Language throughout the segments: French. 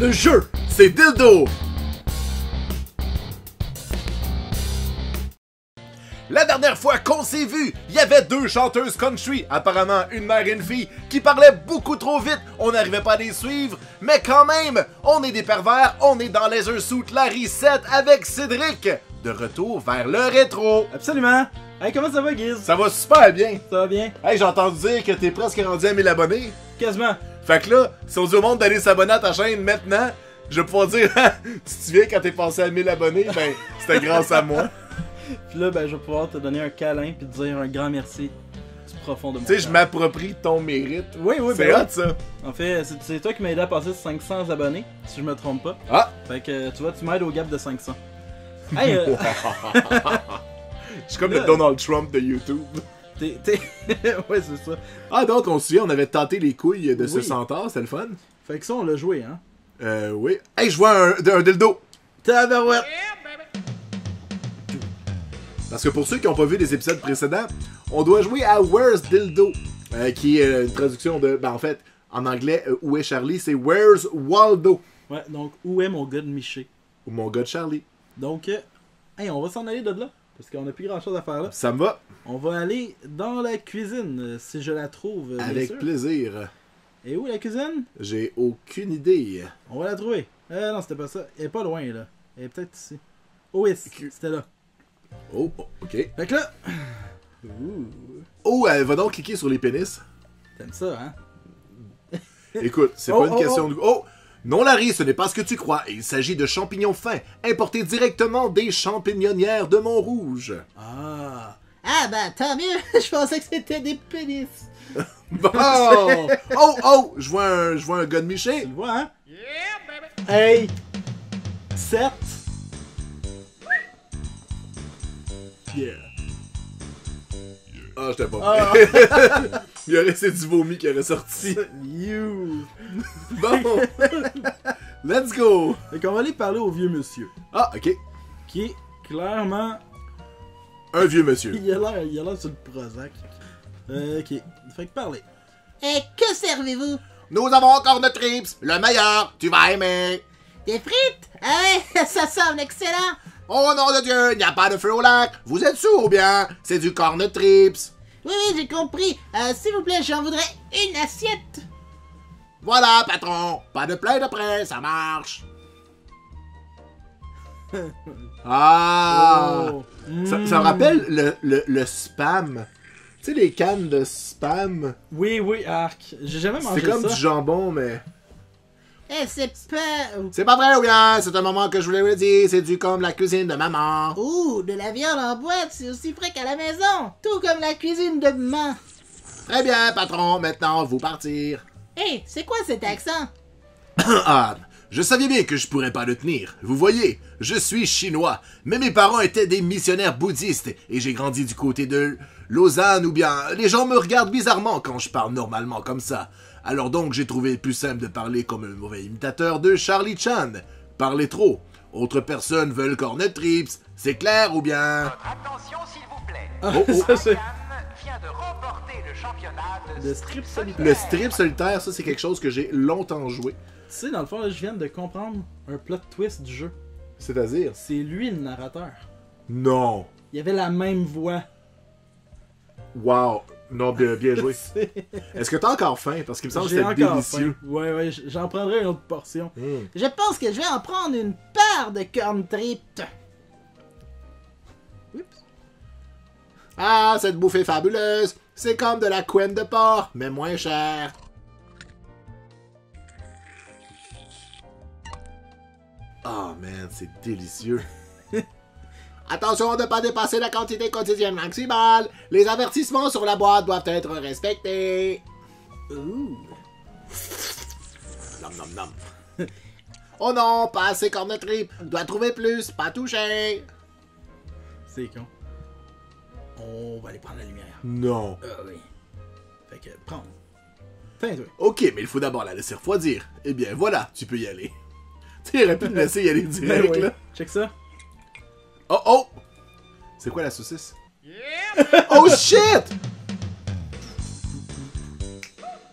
Le jeu, c'est dildo! La dernière fois qu'on s'est vu, il y avait deux chanteuses country, apparemment une mère et une fille, qui parlaient beaucoup trop vite, on n'arrivait pas à les suivre, mais quand même, on est des pervers, on est dans Laser Suit Larry 7 avec Cédric, de retour vers le rétro. Absolument! Hey, comment ça va, Guiz? Ça va super bien! Ça va bien? Hey, j'ai entendu dire que t'es presque rendu à 1000 abonnés. Quasiment! Fait que là, si on dit au monde d'aller s'abonner à ta chaîne maintenant, je vais pouvoir dire, si tu viens quand t'es passé à 1000 abonnés, ben, c'était grâce à moi. Puis là, ben, je vais pouvoir te donner un câlin puis te dire un grand merci du profond de mon cœur. Tu sais, je m'approprie ton mérite. Oui, oui, c'est hot, ça. En fait, c'est toi qui m'as aidé à passer 500 abonnés, si je me trompe pas. Ah! Fait que, tu vois, tu m'aides au gap de 500. Hey, je suis comme là, le Donald Trump de YouTube. Ouais, c'est ça. Ah, donc, on se souvient, on avait tenté les couilles de ce centaure, c'était le fun. Fait que ça, on l'a joué, hein? Oui. Hey, je vois un dildo! Tabarouette! Parce que pour ceux qui n'ont pas vu les épisodes précédents, on doit jouer à Where's Dildo, qui est une traduction de, ben en fait, en anglais, où est Charlie, c'est Where's Waldo. Ouais, donc, où est mon gars de Miché? Ou mon gars de Charlie. Donc, hey, on va s'en aller de là, parce qu'on n'a plus grand chose à faire là. Ça me va. On va aller dans la cuisine, si je la trouve. Avec plaisir. Et où la cuisine? J'ai aucune idée. On va la trouver. Non, c'était pas ça. Elle est pas loin, là. Elle est peut-être ici. Oh, oui, c'était là. Oh, ok. Fait que là... Ouh. Oh, elle va donc cliquer sur les pénis. T'aimes ça, hein? Écoute, c'est pas une question de... Oh! Non, Larry, ce n'est pas ce que tu crois. Il s'agit de champignons fins, importés directement des champignonnières de Montrouge. Ah! Ah ben, tant mieux! Je pensais que c'était des pénis! Bon. Oh! Oh! Oh! Je vois un gars de Miché! Tu le vois, hein? Yeah, baby! Hey! 7! Yeah! Ah, j'étais pas prêt! Oh. Il y aurait ces du vomi qui aurait sorti! You! Bon! Let's go! Donc, on va aller parler au vieux monsieur. Ah, ok! Qui est clairement... un vieux monsieur. Il a l'air sur le Prozac. Ok, fait que parler. Et que servez-vous? Nous avons Cornetrips, le meilleur, tu vas aimer. Des frites? Hey, ça semble excellent. Oh nom de Dieu, il n'y a pas de feu au lac. Vous êtes sourds ou bien? C'est du Cornetrips. Oui, oui, j'ai compris. S'il vous plaît, j'en voudrais une assiette. Voilà, patron. Pas de plainte après, ça marche. Ah! Oh. Ça me rappelle le spam. Tu sais, les cannes de spam. Oui, oui, arc. J'ai jamais mangé ça. C'est comme du jambon, mais... Eh, c'est pas... C'est pas vrai, ou bien? C'est un moment que je voulais vous dire. C'est du comme la cuisine de maman. Ouh, de la viande en boîte, c'est aussi frais qu'à la maison. Tout comme la cuisine de maman. Très bien, patron. Maintenant, vous partir. Eh, hey, c'est quoi cet accent? Ah... Je savais bien que je pourrais pas le tenir. Vous voyez, je suis chinois, mais mes parents étaient des missionnaires bouddhistes et j'ai grandi du côté de Lausanne ou bien... Les gens me regardent bizarrement quand je parle normalement comme ça. Alors donc, j'ai trouvé plus simple de parler comme un mauvais imitateur de Charlie Chan. Parlez trop. Autres personnes veulent Cornetrips. C'est clair ou bien... Votre attention s'il vous plaît. Oh, ça, vient de remporter le championnat de strip solitaire. Le strip solitaire, ça c'est quelque chose que j'ai longtemps joué. Tu sais, dans le fond, là, je viens de comprendre un plot twist du jeu. C'est-à-dire? C'est lui le narrateur. Non! Il avait la même voix. Wow! Non, bien joué. Est-ce que t'as encore faim? Parce qu'il me semble que c'était délicieux. Faim. Ouais, ouais, j'en prendrai une autre portion. Mm. Je pense que je vais en prendre une part de Cornetrips. Oups. Ah, cette bouffée fabuleuse! C'est comme de la couenne de porc, mais moins chère. Oh man, c'est délicieux. Attention de ne pas dépasser la quantité quotidienne maximale. Les avertissements sur la boîte doivent être respectés. Ouh. Nom nom nom. Oh non, pas assez Cornetrips. Doit trouver plus, pas toucher. C'est con. On va aller prendre la lumière. Non. Oui. Fait que, prendre. Ok, mais il faut d'abord la laisser refroidir. Eh bien voilà, tu peux y aller. Il aurait pu me laisser y aller direct, ouais. Là. Check ça. Oh, oh! C'est quoi la saucisse? Yeah, oh, shit!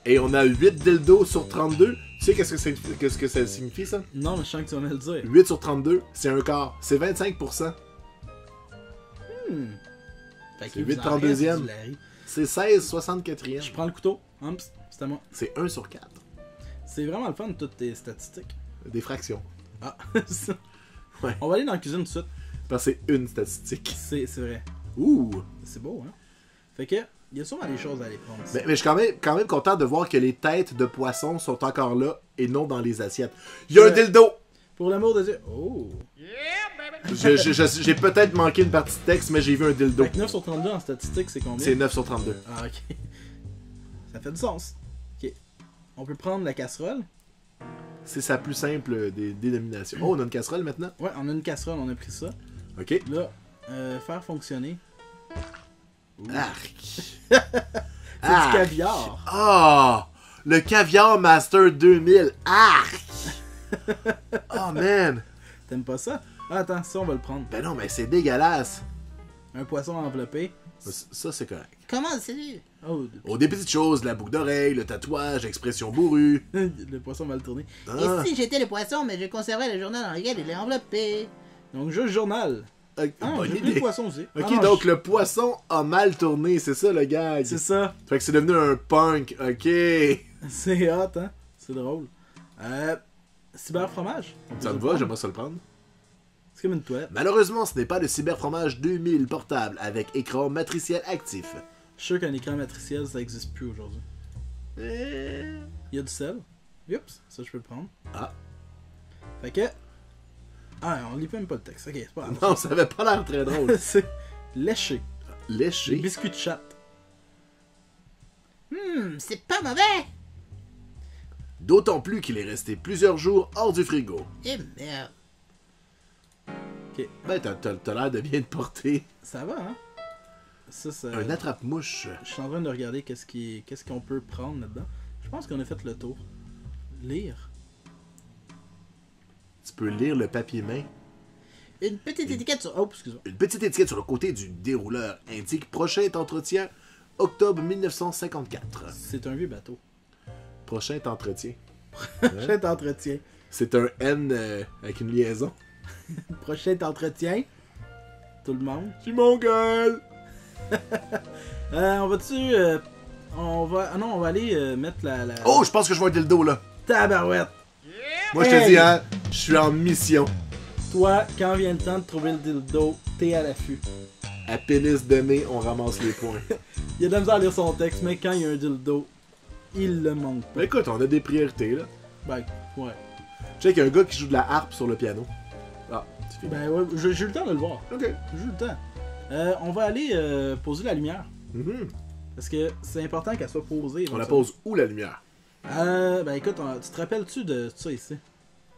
Et on a 8 dildos sur 32. Tu sais qu'est-ce que ça signifie, ça? Non, mais je sens que tu vas me le dire. 8 sur 32, c'est un quart. C'est 25%. C'est 8/32e. C'est 16/64e. Je prends le couteau. C'est à moi. C'est 1 sur 4. C'est vraiment le fun, toutes tes statistiques. Des fractions. Ah, ça. Ouais. On va aller dans la cuisine tout de suite. Parce que c'est une statistique. C'est vrai. Ouh. C'est beau, hein? Fait que... Il y a sûrement des choses à aller prendre. Mais je suis quand même content de voir que les têtes de poisson sont encore là et non dans les assiettes. Il y a un dildo! Pour l'amour de Dieu. Oh! Yeah, j'ai peut-être manqué une partie de texte, mais j'ai vu un dildo. Fait que 9 sur 32 en statistique, c'est combien? C'est 9 sur 32. Ah, ok. Ça fait du sens. Ok. On peut prendre la casserole. C'est sa plus simple des dénominations. Oh, on a une casserole maintenant? Ouais, on a une casserole, on a pris ça. Ok. Là, faire fonctionner. Arc! C'est du caviar! Ah! Oh, le caviar Master 2000! Arc! Oh man! T'aimes pas ça? Ah, attends, ça on va le prendre. Ben non, mais c'est dégueulasse! Un poisson enveloppé. Ça, c'est correct. Comment c'est? Oh, des petites choses, la boucle d'oreille, le tatouage, l'expression bourrue. Le poisson va le tourner. Ah. Et si j'étais le poisson, mais je conserverais le journal en regard, il est enveloppé. Donc, juste journal. Ah, bonne idée. Poisson aussi. Ok, ah, non, donc le poisson a mal tourné, c'est ça le gag. C'est ça. Fait que c'est devenu un punk, ok. C'est hot, hein? C'est drôle. Cyberfromage. Ça me va, j'aimerais ça le prendre. C'est comme une toilette. Malheureusement, ce n'est pas le cyberfromage 2000 portable avec écran matriciel actif. Je suis sûr qu'un écran matriciel, ça n'existe plus aujourd'hui. Il y a du sel. Oups, ça je peux le prendre. Ah. Fait que... Ah, on lit même pas le texte. Ok, c'est pas grave. Non, ça avait pas l'air très drôle. C'est léché. Léché. Biscuit de chatte. C'est pas mauvais. D'autant plus qu'il est resté plusieurs jours hors du frigo. Eh merde. Ok. Ben, t'as l'air de bien te porter. Ça va, hein? Ça... Un attrape-mouche. Je suis en train de regarder qu'est-ce qu'on peut prendre là-dedans. Je pense qu'on a fait le tour. Lire. Tu peux lire le papier main. Une petite étiquette sur le côté du dérouleur indique prochain entretien, octobre 1954. C'est un vieux bateau. Prochain entretien. Prochain entretien. C'est un N avec une liaison. Prochain entretien. Tout le monde. C'est mon gueule. On va-tu... on va aller mettre la... Oh, je pense que je vois un dildo, là. Tabarouette. Moi, je te dis, hein, je suis en mission. Toi, quand vient le temps de trouver le dildo, t'es à l'affût. À pénis de mai, on ramasse les points. Il y a de la misère à lire son texte, mais quand il y a un dildo, il le manque pas. Ben écoute, on a des priorités, là. Ben, ouais. Tu sais qu'il y a un gars qui joue de la harpe sur le piano. Ah, tu fais. Ben ouais, j'ai eu le temps de le voir. Ok. J'ai eu le temps. On va aller poser la lumière. Parce que c'est important qu'elle soit posée. On la pose où, la lumière? Ben écoute, tu te rappelles-tu de ça ici?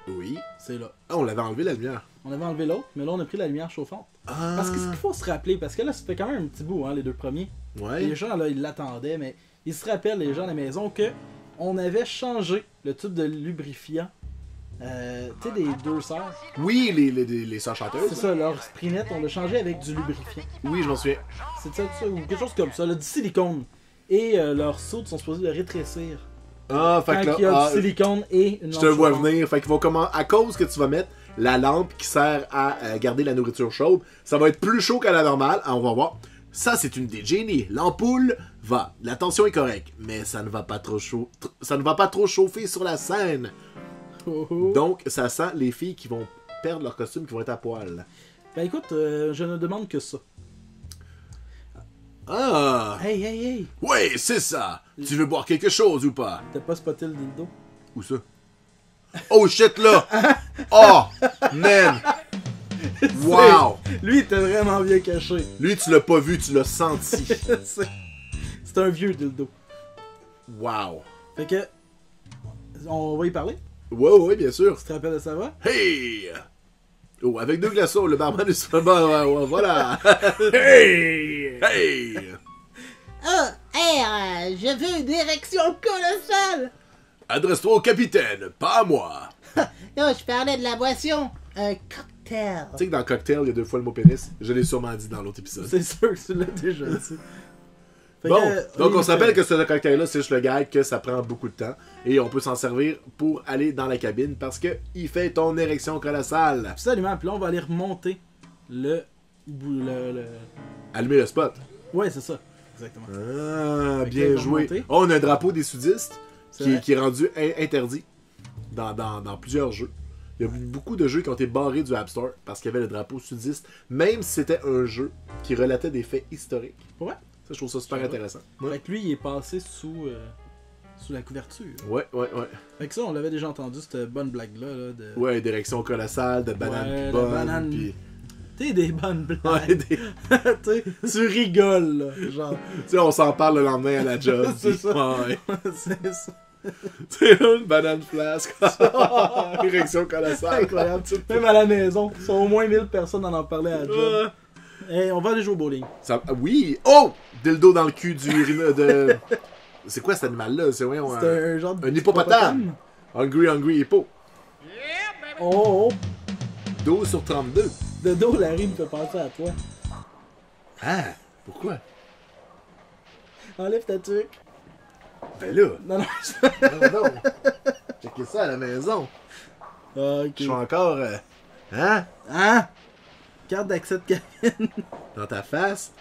Oui. C'est là. Ah, on l'avait enlevé la lumière. On avait enlevé l'autre, mais là on a pris la lumière chauffante. Ah. Parce que ce qu'il faut se rappeler, parce que là ça fait quand même un petit bout, hein, les deux premiers. Ouais. Et les gens là, ils l'attendaient, mais ils se rappellent, les gens à la maison, que on avait changé le tube de lubrifiant. Tu sais, des deux sœurs. Oui, les sœurs chanteuses. C'est ça, leur sprinette, on l'a changé avec du lubrifiant. Oui, je m'en souviens. C'est ça, ou quelque chose comme ça, là, du silicone. Et leurs soudes sont supposés le rétrécir. Ah, fait que là, il y a du silicone et une lampe. Je te vois venir. Fait qu'ils vont comment. À cause que tu vas mettre la lampe qui sert à garder la nourriture chaude, ça va être plus chaud qu'à la normale. Ah, on va voir. Ça, c'est une idée de génie. L'ampoule va. La tension est correcte, mais ça ne va pas trop chaud. Ça ne va pas trop chauffer sur la scène. Donc, ça sent les filles qui vont perdre leur costume, qui vont être à poil. Ben écoute, je ne demande que ça. Ah! Hey, hey, hey! Ouais, c'est ça! Tu veux boire quelque chose ou pas? T'as pas spoté le dildo? Où ça? Oh shit là! Oh! Man! Wow! Lui, il t'a vraiment bien caché. Lui, tu l'as pas vu, tu l'as senti. C'est un vieux dildo. Wow! Fait que... On va y parler? Ouais, ouais, bien sûr. Tu te rappelles de ça, va? Hey! Oh, avec deux glaçons, le barman est super bon, voilà! Hey! Hey! Oh, hey, je veux une érection colossale! Adresse-toi au capitaine, pas à moi! Non, je parlais de la boisson, un cocktail. Tu sais que dans cocktail, il y a deux fois le mot pénis? Je l'ai sûrement dit dans l'autre épisode. C'est sûr que tu l'as déjà dit. Bon, donc on se rappelle que ce cocktail-là, c'est juste le gag que ça prend beaucoup de temps. Et on peut s'en servir pour aller dans la cabine parce qu'il fait ton érection colossale. Absolument, puis là on va aller remonter le... Allumer le spot. Ouais, c'est ça, exactement. Ah, bien joué. Oh, on a un drapeau des sudistes qui est rendu interdit dans plusieurs jeux. Il y a beaucoup de jeux qui ont été barrés du App Store parce qu'il y avait le drapeau sudiste, même si c'était un jeu qui relatait des faits historiques. Ouais. Ça, je trouve ça super intéressant. Ouais. Fait que lui, il est passé sous la couverture. Ouais. Fait que ça, on l'avait déjà entendu, cette bonne blague-là. Ouais, d'érection colossale, de banane bonne. T'es des bonnes blagues. Ouais, tu rigoles, là. Genre. Tu sais, on s'en parle le lendemain à la job. C'est ça. Ouais. C'est ça. C'est une banane flasque. Érection colossale. Incroyable. Même à la maison, ils sont au moins 1000 personnes à en parler à la job. Hey, on va aller jouer au bowling. Ça... Oui! Oh! Dildo dans le cul du... C'est quoi cet animal-là? C'est un genre de... Un hippopotame! Hungry hippo. Oh! 12 sur 32. De dos, Larry me fait penser à toi. Ah! Pourquoi? Enlève ta tuque. Ben là! Non, non! Checkez ça à la maison. Okay. Je suis encore... Hein? Hein? Carte d'accès de cabine. Dans ta face.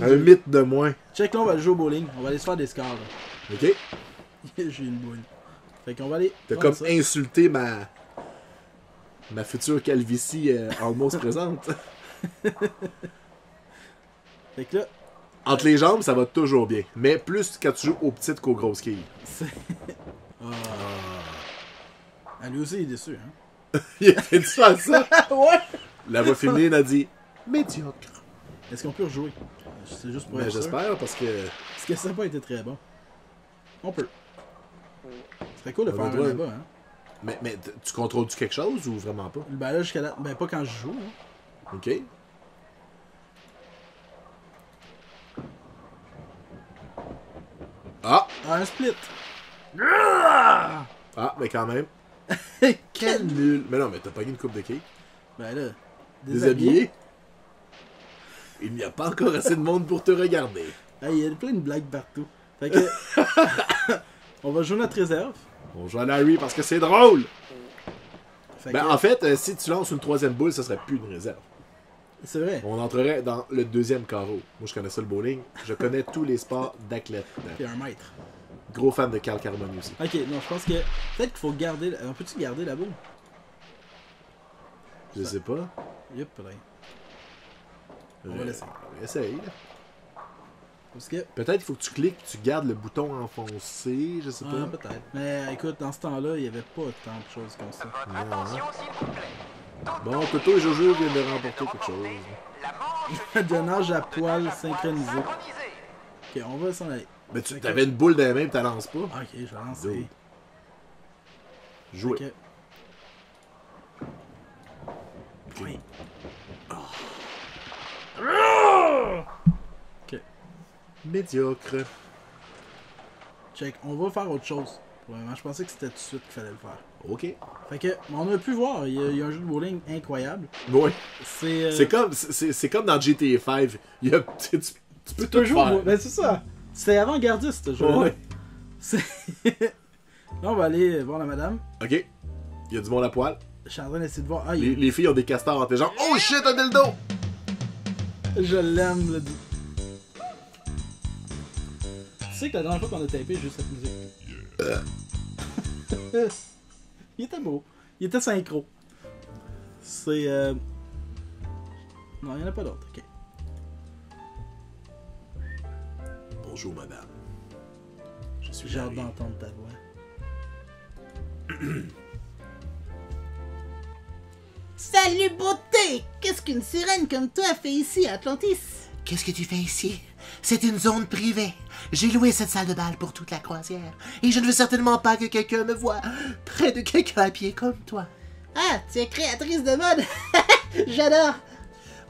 Un mythe de moins. Check là, on va le jouer au bowling. On va aller se faire des scores. Là. Ok. J'ai une boule. Fait qu'on va aller. T'as comme ça. Insulté ma future calvitie almost présente. Fait que là. Entre les jambes, ça va toujours bien. Mais plus quand tu joues aux petites qu'aux grosses quilles. Ah, lui aussi, il est déçu, hein. Il était déçu à ça. Ouais. La voix féminine a dit médiocre. Est-ce qu'on peut rejouer? C'est juste pour être sûr. J'espère parce que ça n'a pas été très bon. On peut. Ce serait cool de faire un là-bas, hein. Mais tu contrôles-tu quelque chose ou vraiment pas? Ben là jusqu'à là. Ben pas quand je joue, hein. Ok. Ah, un split! Ah, mais quand même. Quel nul! Mais non, mais t'as pas eu une coupe de cake. Ben là. Déshabillé? Il n'y a pas encore assez de monde pour te regarder. Ah, il y a plein de blagues partout. Fait que... on va jouer notre réserve. On joue à Larry parce que c'est drôle! Fait que... en fait, si tu lances une troisième boule, ça serait plus une réserve. C'est vrai. On entrerait dans le deuxième carreau. Moi, je connais ça le bowling. Je connais tous les sports d'athlète. T'es un maître. Gros fan de Cal Carboni aussi. Ok, non, je pense que... Peut-être qu'il faut garder... On peut-tu garder la boule? Je sais pas. Yep, là. On va l'essayer. Essaye, là. Parce que... Peut-être qu'il faut que tu cliques et tu gardes le bouton enfoncé, je sais pas. Peut-être. Mais écoute, dans ce temps-là, il n'y avait pas tant de choses comme ça. Attention, s'il vous plaît. Bon, Toto et Jojo viennent de remporter quelque chose. De nage à poil synchronisé. Ok, on va s'en aller. Mais tu avais une boule dans la main et tu la lances pas. Ok, je la lance. Jouer. Oui. Oh. Ok. Médiocre. Check, on va faire autre chose. Probablement, je pensais que c'était tout de suite qu'il fallait le faire. Ok. Fait que, on a pu voir, il y a un jeu de bowling incroyable. Oui. C'est comme dans GTA V. Tu peux toujours jouer. Ben c'est ça. C'est avant-gardiste ce jeu-là. Ouais. Là, on va aller voir la madame. Ok. Il y a du monde à poil. Je suis en train d'essayer de voir. Ah, les filles ont des castors en tes jambes. Oh shit, un dildo! Je l'aime, le dildo. Tu sais que la dernière fois qu'on a tapé, juste cette musique. Yeah. Il était beau. Il était synchro. C'est. Non, il n'y en a pas d'autres. Ok. Bonjour, madame. Je suis. J'ai hâte d'entendre ta voix. Salut beauté! Qu'est-ce qu'une sirène comme toi fait ici à Atlantis? Qu'est-ce que tu fais ici? C'est une zone privée. J'ai loué cette salle de bal pour toute la croisière. Et je ne veux certainement pas que quelqu'un me voie près de quelqu'un à pied comme toi. Ah, tu es créatrice de mode? J'adore!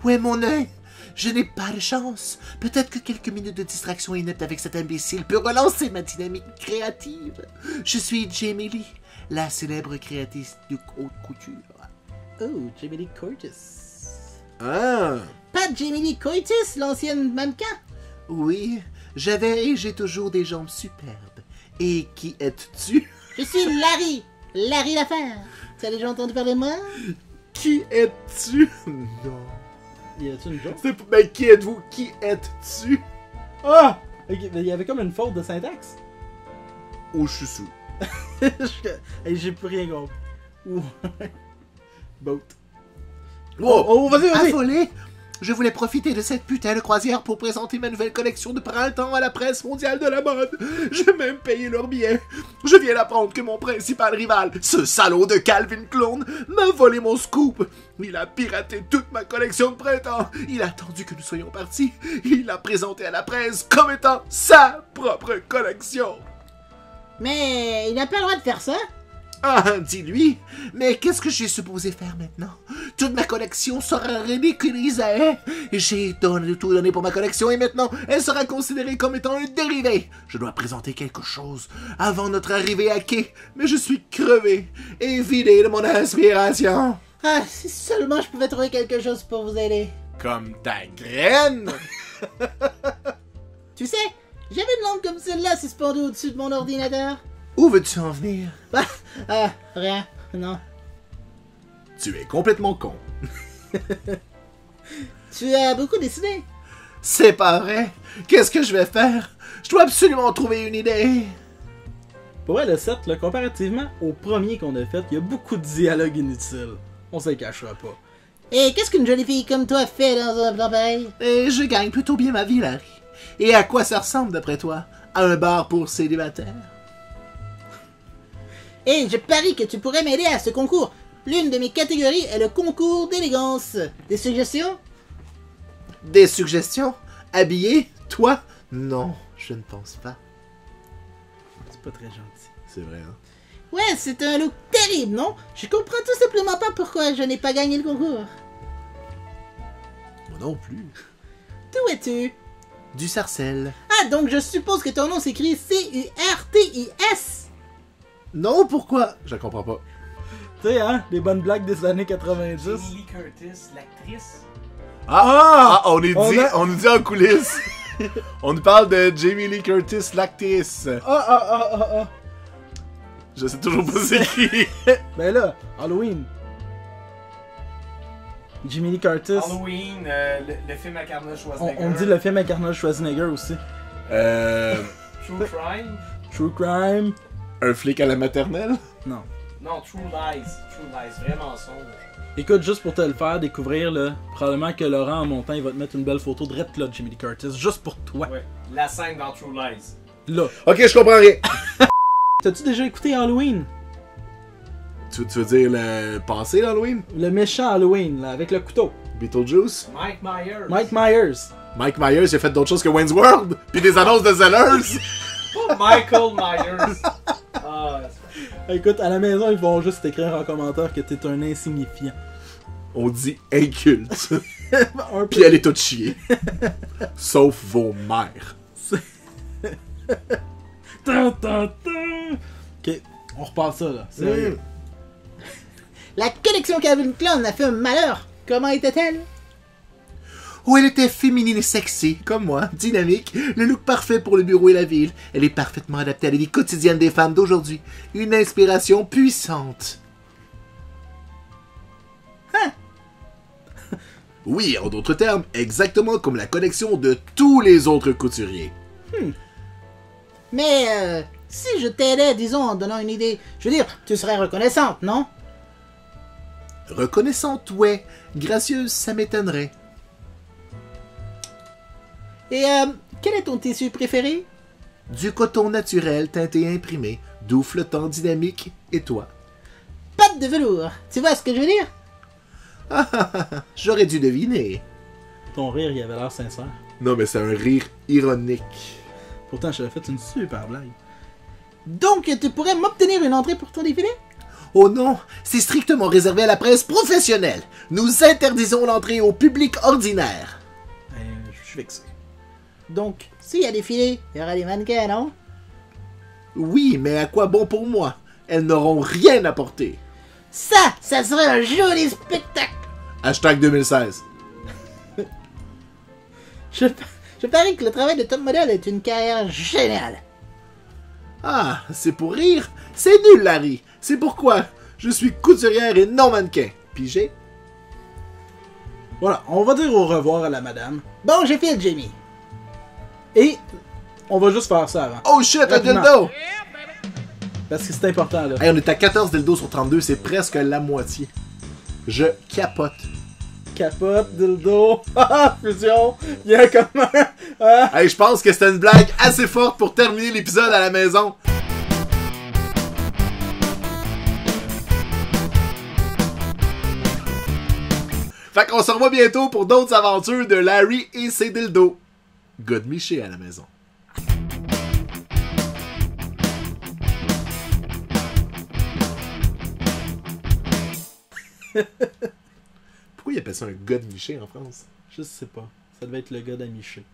Ouais, mon œil! Je n'ai pas de chance. Peut-être que quelques minutes de distraction inepte avec cet imbécile peut relancer ma dynamique créative. Je suis Jamie Lee, la célèbre créatrice de haute couture. Oh, Jamie Lee Curtis. Ah! Pas Jamie Lee Curtis, l'ancienne mannequin? Oui, J'avais et j'ai toujours des jambes superbes. Et qui es-tu? Je suis Larry! Larry Laffer! Tu as déjà entendu parler de moi? Qui es-tu? Non. Y a-tu une joke? Mais qui êtes-vous? Qui êtes-tu? Ah! Il y avait comme une faute de syntaxe? Oh, je suis sous. J'ai plus rien compris. Ouais. Boat. Wow. Oh, vas-y, vas-y! Affolé! Je voulais profiter de cette putain de croisière pour présenter ma nouvelle collection de printemps à la presse mondiale de la mode. J'ai même payé leur billet. Je viens d'apprendre que mon principal rival, ce salaud de Calvin Clone, m'a volé mon scoop. Il a piraté toute ma collection de printemps. Il a attendu que nous soyons partis. Il l'a présenté à la presse comme étant sa propre collection. Mais il n'a pas le droit de faire ça. Ah, dis-lui, mais qu'est-ce que j'ai supposé faire maintenant? Toute ma collection sera ridiculisée. J'ai tout donné pour ma collection et maintenant, elle sera considérée comme étant un dérivé. Je dois présenter quelque chose avant notre arrivée à quai, mais je suis crevé et vidé de mon inspiration. Ah, si seulement je pouvais trouver quelque chose pour vous aider. Comme ta graine? Tu sais, j'avais une lampe comme celle-là suspendue au-dessus de mon ordinateur. Où veux-tu en venir? Bah, rien, non. Tu es complètement con. Tu as beaucoup dessiné. C'est pas vrai. Qu'est-ce que je vais faire? Je dois absolument trouver une idée. Pour vrai, le 7, là, comparativement au premier qu'on a fait, il y a beaucoup de dialogues inutiles. On se le cachera pas. Et qu'est-ce qu'une jolie fille comme toi fait dans un plan pareil? Et je gagne plutôt bien ma vie, Larry. Et à quoi ça ressemble, d'après toi? À un bar pour célibataires? Et je parie que tu pourrais m'aider à ce concours. L'une de mes catégories est le concours d'élégance. Des suggestions? Des suggestions? Habillé? Toi? Non, je ne pense pas. C'est pas très gentil. C'est vrai, hein? Ouais, c'est un look terrible, non? Je comprends tout simplement pas pourquoi je n'ai pas gagné le concours. Moi non plus. D'où es-tu? Du Sarcelles. Ah, donc je suppose que ton nom s'écrit C-U-R-T-I-S. Non, pourquoi? Je la comprends pas. Tu sais, hein, les bonnes blagues des années 90. Jamie Lee Curtis, l'actrice. Ah, ah, on nous dit en coulisses. On nous parle de Jamie Lee Curtis, l'actrice. Ah, ah, ah, ah, ah. Je sais toujours pas c'est qui. Ben là, Halloween. Jamie Lee Curtis. Halloween, le film avec Arnold Schwarzenegger. On dit le film avec Arnold Schwarzenegger aussi. True Crime. True Crime. Un flic à la maternelle? Non. Non, True Lies. True Lies, vraiment sombre. Écoute, juste pour te le faire découvrir, là, probablement que Laurent, en montant, il va te mettre une belle photo de Red Claude Jimmy Lee Curtis, juste pour toi. Ouais, la scène dans True Lies. Là. Ok, je comprends rien. T'as-tu déjà écouté Halloween? Tu veux dire le passé d'Halloween? Le méchant Halloween, là, avec le couteau. Beetlejuice? Mike Myers. Mike Myers. Mike Myers, il a fait d'autres choses que Wayne's World, puis des annonces de Zellers. Michael Myers. Écoute, à la maison, ils vont juste t'écrire en commentaire que t'es un insignifiant. On dit inculte. Puis elle est toute chier. Sauf vos mères. Ok, on repart ça là. La collection Calvin Klein a fait un malheur. Comment était-elle? Où elle était féminine et sexy, comme moi, dynamique, le look parfait pour le bureau et la ville. Elle est parfaitement adaptée à la vie quotidienne des femmes d'aujourd'hui. Une inspiration puissante. Hein? Oui, en d'autres termes, exactement comme la collection de tous les autres couturiers. Mais si je t'aidais, disons, en donnant une idée, je veux dire, tu serais reconnaissante, non? Reconnaissante, ouais. Gracieuse, ça m'étonnerait. Et quel est ton tissu préféré? Du coton naturel teinté et imprimé, d'où flottant dynamique, et toi? Patte de velours, tu vois ce que je veux dire? J'aurais dû deviner. Ton rire, il avait l'air sincère. Non, mais c'est un rire ironique. Pourtant, j'avais fait une super blague. Donc, tu pourrais m'obtenir une entrée pour ton défilé? Oh non, c'est strictement réservé à la presse professionnelle. Nous interdisons l'entrée au public ordinaire. Je suis vexé. Donc, s'il y a des filets, il y aura des mannequins, non? Oui, mais à quoi bon pour moi? Elles n'auront rien apporté. Ça, ça serait un joli spectacle! #2016. je, Je parie que le travail de top modèle est une carrière géniale. Ah, c'est pour rire? C'est nul, Larry. C'est pourquoi je suis couturière et non mannequin. Pigé? Voilà, on va dire au revoir à la madame. Bon, j'ai fait, Jamie. Et on va juste faire ça avant. Oh shit, un dildo! Parce que c'est important, là. Hey, on est à 14 dildos sur 32, c'est presque la moitié. Je capote. Capote, dildo, fusion, il y a comment? Hey, je pense que c'était une blague assez forte pour terminer l'épisode à la maison. Fait qu'on se revoit bientôt pour d'autres aventures de Larry et ses dildos. God Miché à la maison. Pourquoi il appelle ça un gars de Miché en France? Je sais pas. Ça devait être le gars d'Amiché.